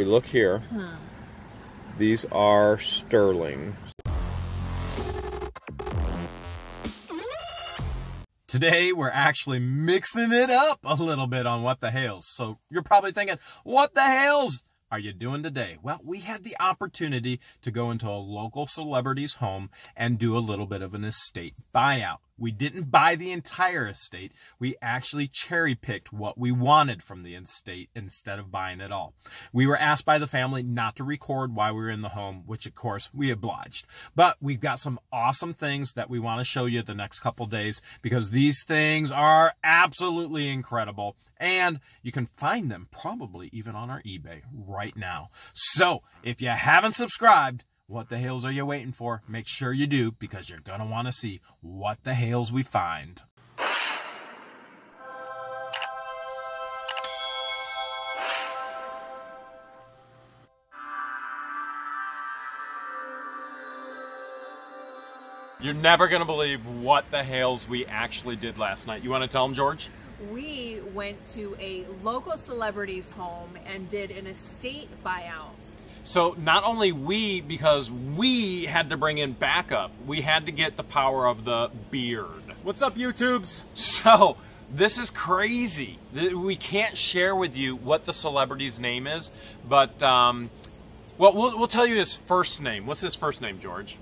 we look here, these are sterling. Today, we're actually mixing it up a little bit on What the Hales. So you're probably thinking, what the Hales are you doing today? Well, we had the opportunity to go into a local celebrity's home and do a little bit of an estate buyout. We didn't buy the entire estate. We actually cherry-picked what we wanted from the estate instead of buying it all. We were asked by the family not to record while we were in the home, which, of course, we obliged. But we've got some awesome things that we want to show you the next couple days because these things are absolutely incredible. And you can find them probably even on our eBay right now. So if you haven't subscribed, what the Hales are you waiting for? Make sure you do, because you're going to want to see what the Hales we find. You're never going to believe what the Hales we actually did last night. You want to tell them, George? We went to a local celebrity's home and did an estate buyout. So not only we, because we had to bring in backup, we had to get the power of the beard. What's up, YouTubes? So this is crazy. We can't share with you what the celebrity's name is, but well, we'll tell you his first name. What's his first name, George?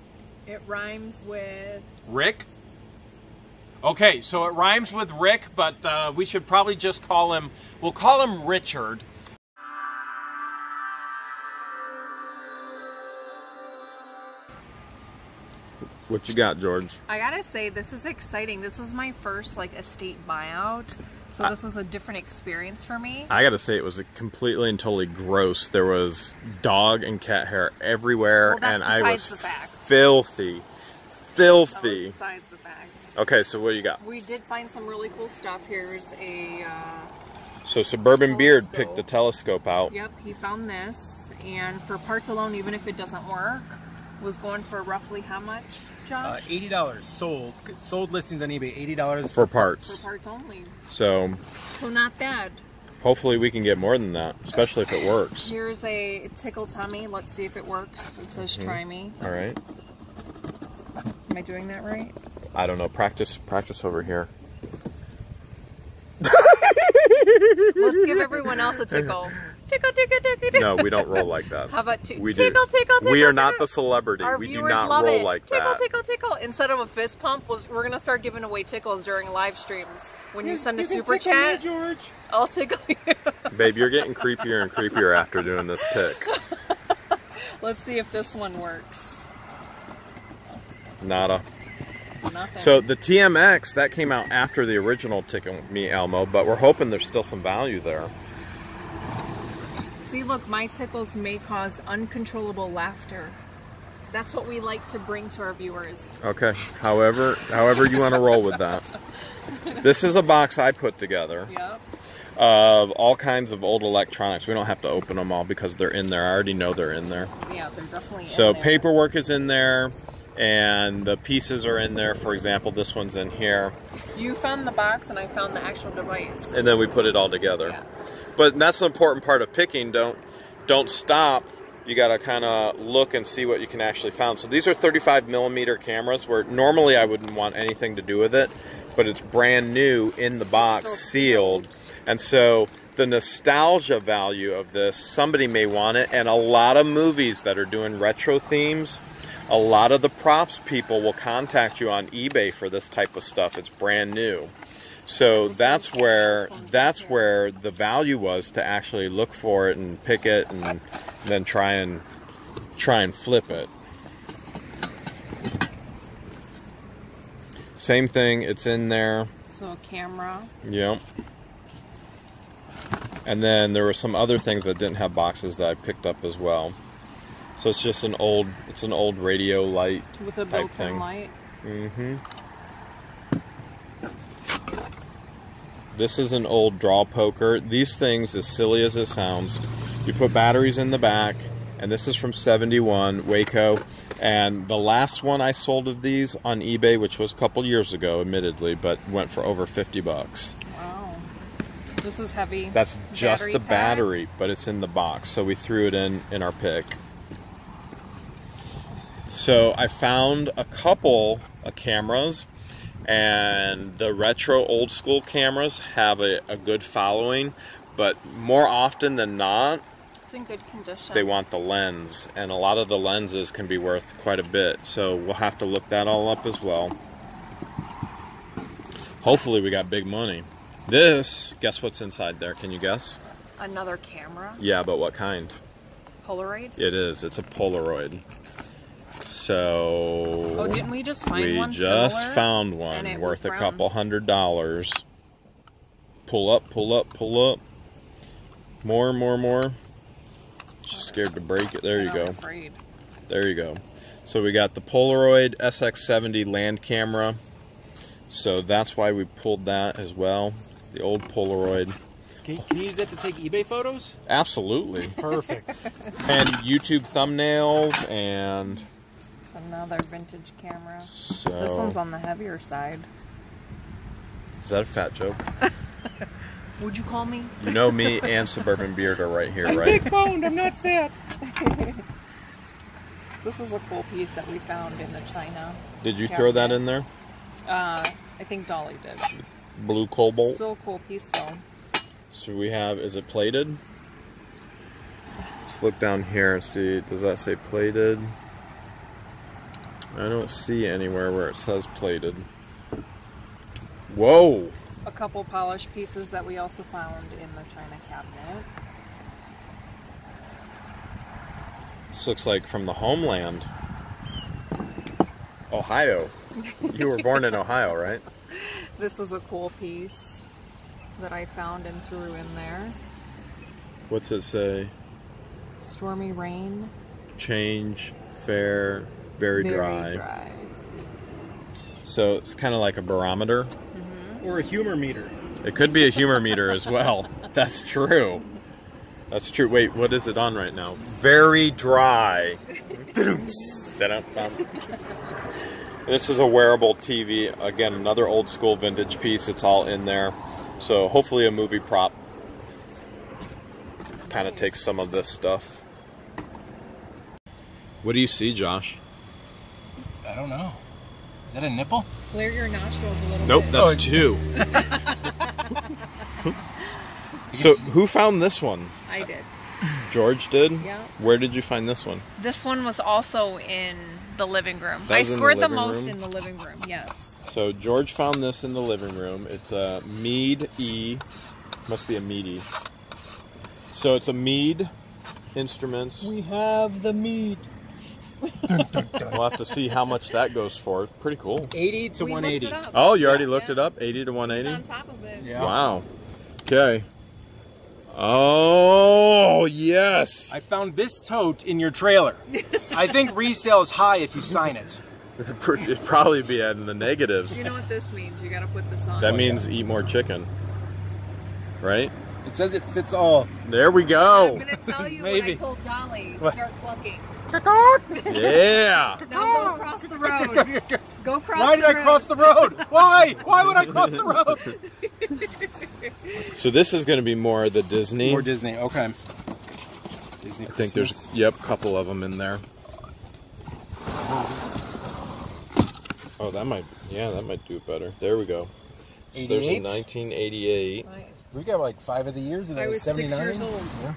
It rhymes with... Rick? Okay, so it rhymes with Rick, but we should probably just call him, we'll call him Richard. What you got, George? I gotta say, this is exciting. This was my first like estate buyout, so this was a different experience for me. I gotta say, it was completely and totally gross. There was dog and cat hair everywhere, well, and I was filthy, filthy. That was besides the fact. Okay, so what do you got? We did find some really cool stuff. Here's a. So Suburban Beard picked the telescope out. Yep, he found this, and for parts alone, even if it doesn't work, was going for roughly how much? $80 sold listings on eBay. $80 for parts. For parts only. So not bad. Hopefully we can get more than that, especially if it works. Here's a tickle tummy. Let's see if it works. It says try me. All right. Am I doing that right? I don't know. Practice over here. Let's give everyone else a tickle. Tickle, tickle, tickle, tickle. No, we don't roll like that. How about we tickle, do. Tickle, tickle? We are tickle. Not the celebrity. Our we do not love roll it. Like tickle, that. Tickle, tickle, tickle. Instead of a fist pump, we're going to start giving away tickles during live streams. When you send a super chat, me, George. I'll tickle you. Babe, you're getting creepier and creepier after doing this pick. Let's see if this one works. Nada. Nothing. So the TMX, that came out after the original Tickle Me Elmo, but we're hoping there's still some value there. See, look, my tickles may cause uncontrollable laughter. That's what we like to bring to our viewers. Okay, however you want to roll with that. This is a box I put together of all kinds of old electronics. We don't have to open them all because they're in there. I already know they're in there. Yeah, they're definitely in there. So paperwork is in there, and the pieces are in there. For example, this one's in here. You found the box, and I found the actual device. And then we put it all together. Yeah. But that's the important part of picking. Don't stop. You got to kind of look and see what you can actually find. So these are 35mm cameras, where normally I wouldn't want anything to do with it, but it's brand new in the box, sealed. And so the nostalgia value of this, somebody may want it, and a lot of movies that are doing retro themes, a lot of the props people will contact you on eBay for this type of stuff. It's brand new. So that's where the value was to actually look for it and pick it and then try and flip it. Same thing, it's in there. So a camera. Yep. And then there were some other things that didn't have boxes that I picked up as well. So it's just an old radio light with a built-in light. Mm-hmm. This is an old draw poker. These things, as silly as it sounds, you put batteries in the back, and this is from '71, Waco. And the last one I sold of these on eBay, which was a couple years ago, admittedly, but went for over $50. Wow. This is heavy. That's just the battery, but it's in the box. So we threw it in our pick. So I found a couple of cameras, and the retro old school cameras have a good following, but more often than not, it's in good condition. They want the lens, and a lot of the lenses can be worth quite a bit. So we'll have to look that all up as well. Hopefully we got big money. This, guess what's inside there? Can you guess? Another camera? Yeah, but what kind? Polaroid? It is. It's a Polaroid. So... oh, didn't we just find one similar? We just found one worth a couple $100. Pull up, pull up, pull up. More, more, more. Just scared to break it. There you go. There you go. So we got the Polaroid SX-70 land camera. So that's why we pulled that as well. The old Polaroid. Can you use that to take eBay photos? Absolutely. Perfect. And YouTube thumbnails and... another vintage camera. So, this one's on the heavier side. Is that a fat joke? Would you call me? You know me and Suburban Beard are right here, right? I'm big boned, I'm not fat. This was a cool piece that we found in the China. Did you throw that in there? I think Dolly did. Blue cobalt. Still a cool piece though. So we have, is it plated? Let's look down here and see, does that say plated? I don't see anywhere where it says plated. Whoa! A couple polished pieces that we also found in the China cabinet. This looks like from the homeland. Ohio. You were born in Ohio, right? This was a cool piece that I found and threw in there. What's it say? Stormy rain. Change, fair... Very dry. So it's kind of like a barometer. Mm-hmm. Or a humor meter. It could be a humor meter as well. That's true. That's true. Wait, what is it on right now? Very dry. This is a wearable TV. Again, another old school vintage piece. It's all in there. So hopefully a movie prop kind of takes some of this stuff. What do you see, Josh? I don't know. Is that a nipple? Flare your nostrils a little bit. Nope, that's two. So, who found this one? I did. George did? Yeah. Where did you find this one? This one was also in the living room. I scored the most in the living room, yes. So, George found this in the living room. It's a Mead E. Must be a Mead-E. So, it's a Mead Instruments. We have the Mead. We'll have to see how much that goes for. Pretty cool. 80 to 180. Oh, you already looked it up? 80 to 180? It's on top of it. Yeah. Wow. Okay. Oh, yes. I found this tote in your trailer. I think resale is high if you sign it. It'd probably be in the negatives. You know what this means? You got to put this on. That means eat more chicken. Right? It says it fits all. There we go. I'm going to tell you what I told Dolly. Start clucking. Yeah. Now go cross the road. Go cross the road. Why did I cross the road? Why? Why would I cross the road? So this is going to be more the Disney. More Disney. Okay. Disney. I think there's a couple of them in there. Oh, that might. Yeah, that might do better. There we go. So there's a 1988. Nice. We got like 5 of the years. I was 79? 6 years old. Yeah.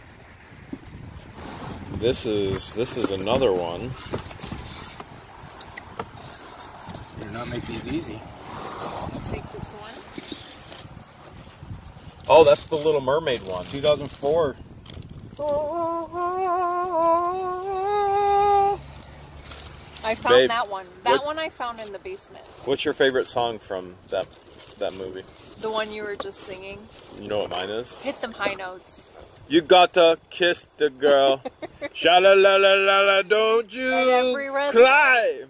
This is another one. You do not make these easy. I'll take this one. Oh, that's the Little Mermaid one. 2004. I found that one. That one I found in the basement. What's your favorite song from that movie? The one you were just singing. You know what mine is? Hit them high notes. You gotta kiss the girl. Sha-la-la-la-la-la, don't you cry.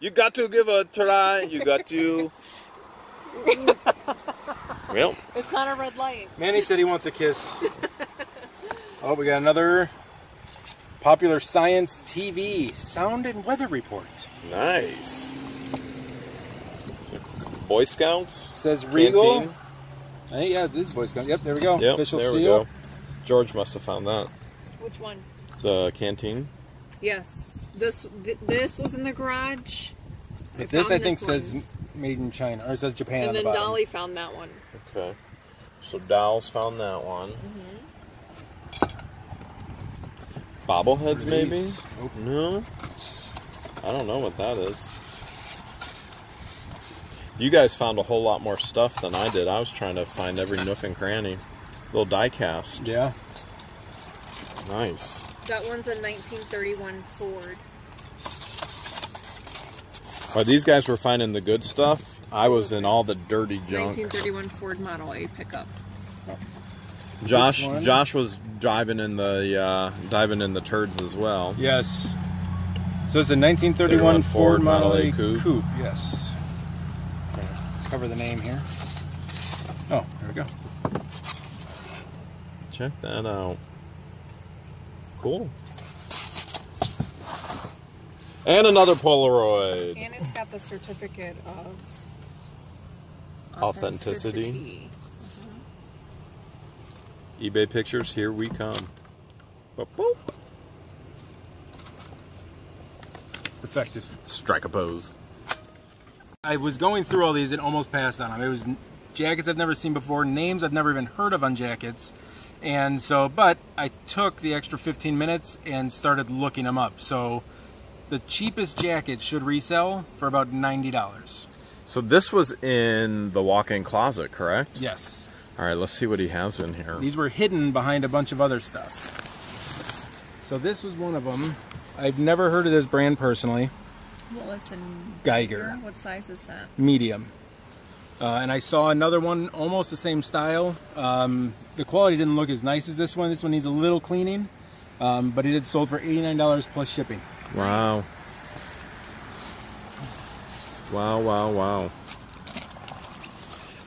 You got to give a try. You got to. Well. It's not a red light. Manny said he wants a kiss. Oh, we got another Popular Science TV sound and weather report. Nice. Boy Scouts. It says Regal. Canteen. I think, yeah, this boy's going. Yep, there we go. Yep, official seal. There we go. George must have found that. Which one? The canteen. Yes. This was in the garage. But this, I think, says made in China, or it says Japan on the bottom. And then Dolly found that one. Okay. So Dolls found that one. Mm-hmm. Bobbleheads, maybe? Nope. No? I don't know what that is. You guys found a whole lot more stuff than I did. I was trying to find every nook and cranny. Little die cast. Yeah. Nice. That one's a 1931 Ford. While these guys were finding the good stuff, I was in all the dirty junk. 1931 Ford Model A pickup. Oh. Josh was diving in the turds as well. Yes. So it's a 1931 Ford Model A coupe. Yes. Cover the name here. Oh, there we go. Check that out. Cool. And another Polaroid. And it's got the certificate of authenticity. Mm-hmm. eBay pictures, here we come. Boop, boop. Effective. Strike a pose. I was going through all these and almost passed on them. It was jackets I've never seen before, names I've never even heard of on jackets. And so, but I took the extra 15 minutes and started looking them up. So the cheapest jacket should resell for about $90. So this was in the walk-in closet, correct? Yes. All right, let's see what he has in here. These were hidden behind a bunch of other stuff. So this was one of them. I've never heard of this brand personally. Willis and Geiger. What size is that? Medium. And I saw another one, almost the same style. The quality didn't look as nice as this one. This one needs a little cleaning, but it had sold for $89 plus shipping. Wow. Nice. Wow, wow, wow.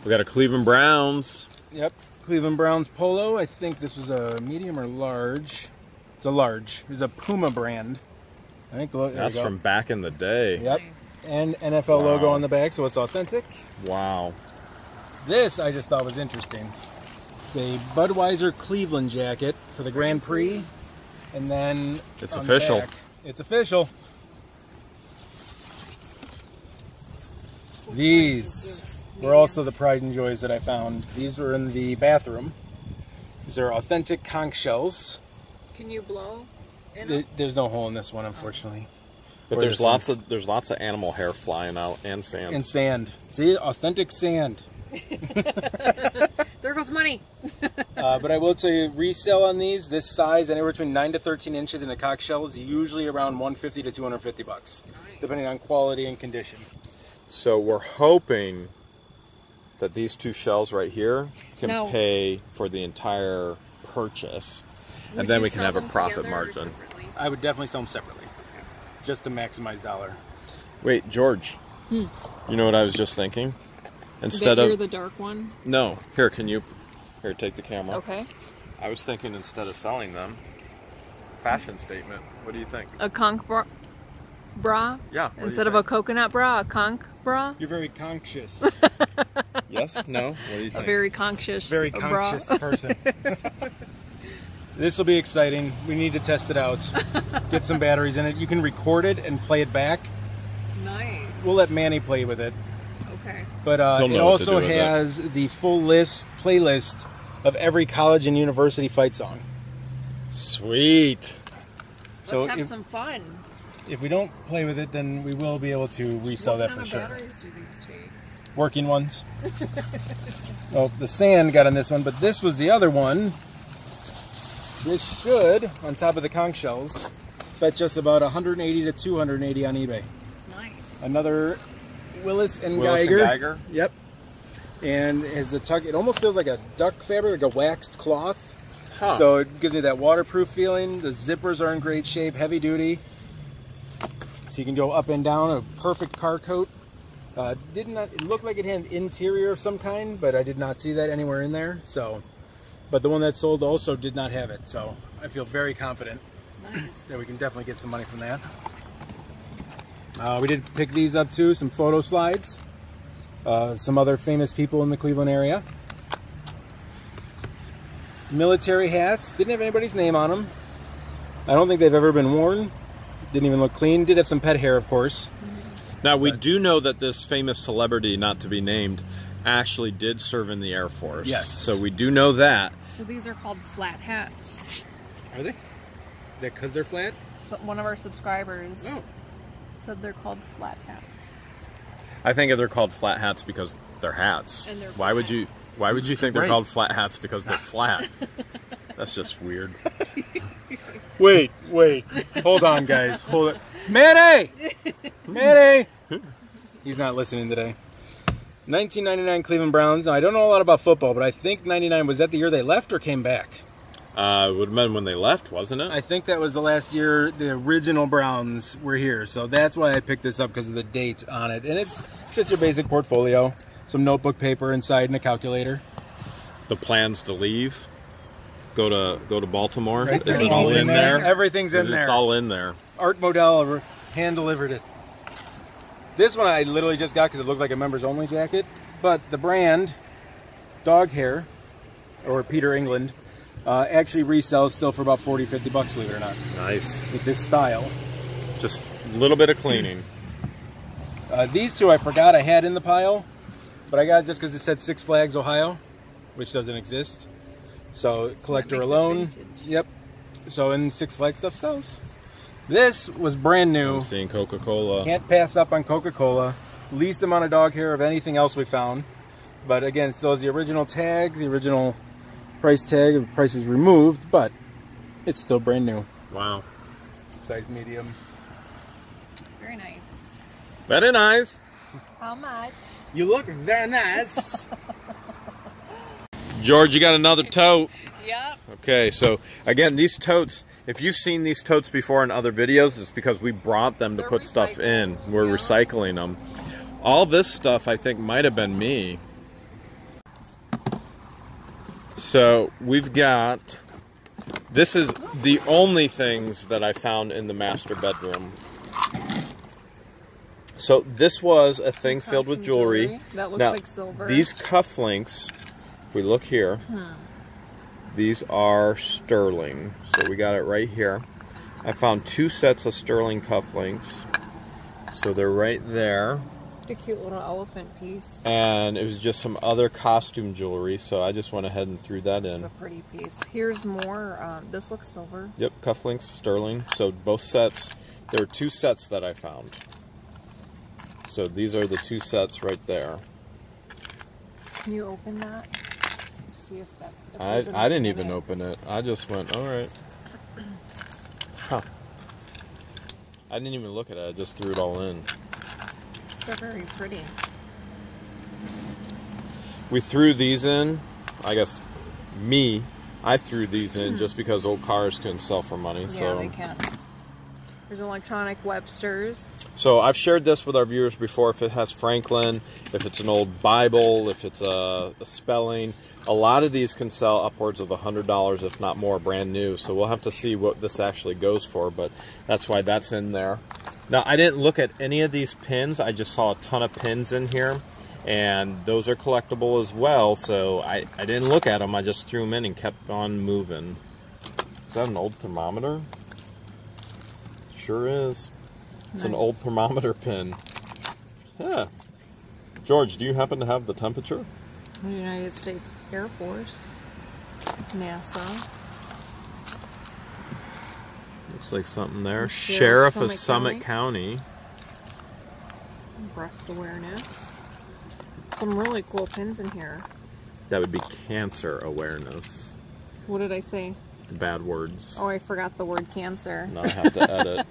We got a Cleveland Browns. Yep, Cleveland Browns Polo. I think this was a medium or large. It's a large. It's a Puma brand. I think that's from back in the day. Yep. Nice. And NFL logo on the back, so it's authentic. Wow. This I just thought was interesting. It's a Budweiser Cleveland jacket for the Grand Prix. And then it's official. The back, it's official. These were also the pride and joys that I found. These were in the bathroom. These are authentic conch shells. Can you blow? There's no hole in this one, unfortunately. But there's lots of animal hair flying out, and sand. And sand. See, authentic sand. There goes money. But I will tell you, resale on ththese, this size, anywhere between 9 to 13 inches, in a conch shell is usually around $150 to $250, nice, depending on quality and condition. So we're hoping that these two shells right here can pay for the entire purchase. And then we can have a profit margin. I would definitely sell them separately, just to maximize dollar. Wait, George, you know what I was just thinking? Instead of the dark one. No, here, can you? Here, take the camera. Okay. I was thinking, instead of selling them, fashion statement. What do you think? A conch bra. Yeah. Instead of a coconut bra, a conch bra. You're very conscious. Yes. No. What do you think? A very conscious. Very conscious person. This will be exciting. We need to test it out. Get some batteries in it. You can record it and play it back. Nice. We'll let Manny play with it. Okay. But it also has the full playlist of every college and university fight song. Sweet. So let's have some fun. If we don't play with it, then we will be able to resell that for sure. What kind of batteries do these take? Working ones. Oh, the sand got on this one, but this was the other one. This should, on top of the conch shells, bet just about 180 to 280 on eBay. Nice. Another Willis and Geiger. Yep. And has a tuck. It almost feels like a duck fabric, like a waxed cloth. Huh. So it gives you that waterproof feeling. The zippers are in great shape, heavy duty. So you can go up and down. A perfect car coat. It looked like it had an interior of some kind, but I did not see that anywhere in there. So. But the one that sold also did not have it, so I feel very confident that we can definitely get some money from that. We did pick these up too, some photo slides, some other famous people in the Cleveland area. military hats. Didn't have anybody's name on them. I don't think they've ever been worn. Didn't even look clean. Did have some pet hair, of course. Now, we do know that this famous celebrity, not to be named, actually did serve in the Air Force. Yes. So we do know that. So these are called flat hats. Are they? Is that because they're flat? So one of our subscribers said they're called flat hats. I think they're called flat hats because they're hats. And they're why would you think they're called flat hats because they're flat? That's just weird. Wait. Hold on, guys. Hold it. Manny! He's not listening today. 1999 Cleveland Browns. Now, I don't know a lot about football, but I think 99, was that the year they left or came back? It would have been when they left, wasn't it? I think that was the last year the original Browns were here. So that's why I picked this up, because of the date on it. And it's just your basic portfolio. Some notebook paper inside and a calculator. The plans to leave. Go to Baltimore. Right. Is it all in there? Everything's in there. It's all in there. Art Modell hand delivered it. This one I literally just got because it looked like a members only jacket. But the brand, Dog Hair, or Peter England, actually resells still for about 40, 50 bucks, believe it or not. Nice. With this style. Just a little bit of cleaning. These two I forgot I had in the pile, but I got it just because it said Six Flags Ohio, which doesn't exist. So collector alone. Yep. So in Six Flags stuff sells. This was brand new. I'm seeing Coca-Cola. Can't pass up on Coca-Cola. Least amount of dog hair of anything else we found. But again, still has the original tag, the original price tag. The price was removed, but it's still brand new. Wow. Size medium. Very nice. Very nice. How much? You look very nice. George, you got another tote. Yep. Okay, so again, these totes, if you've seen these totes before in other videos, it's because we brought them to put stuff in. We're recycling them. All this stuff, I think, might have been me. So we've got, this is the only things that I found in the master bedroom. So this was a thing filled with jewelry. That looks like silver. These cufflinks, if we look here, these are sterling. So we got it right here. I found two sets of sterling cufflinks. So they're right there. The cute little elephant piece. And it was just some other costume jewelry, so I just went ahead and threw that in. It's a pretty piece. Here's more. This looks silver. Yep, cufflinks, sterling. So both sets. There were two sets that I found. So these are the two sets right there. Can you open that? See if that, I didn't even open it. I just went, all right. Huh. I didn't even look at it. I just threw it all in. They're very pretty. We threw these in. I guess I threw these in just because old cars couldn't sell for money. Yeah, so they can. There's electronic Webster's. So I've shared this with our viewers before. If it has Franklin, if it's an old Bible, if it's a spelling, a lot of these can sell upwards of $100, if not more, brand new. So we'll have to see what this actually goes for, but that's why that's in there. Now, I didn't look at any of these pins. I just saw a ton of pins in here, and those are collectible as well. So I didn't look at them. I just threw them in and kept on moving. Is that an old thermometer? Sure is. It's nice. An old thermometer pin. Yeah. George, do you happen to have the temperature? The United States Air Force. NASA. Looks like something there. Sheriff of Summit County. Breast awareness. Some really cool pins in here. That would be cancer awareness. What did I say? Bad words. Oh, I forgot the word cancer. Now I have to edit.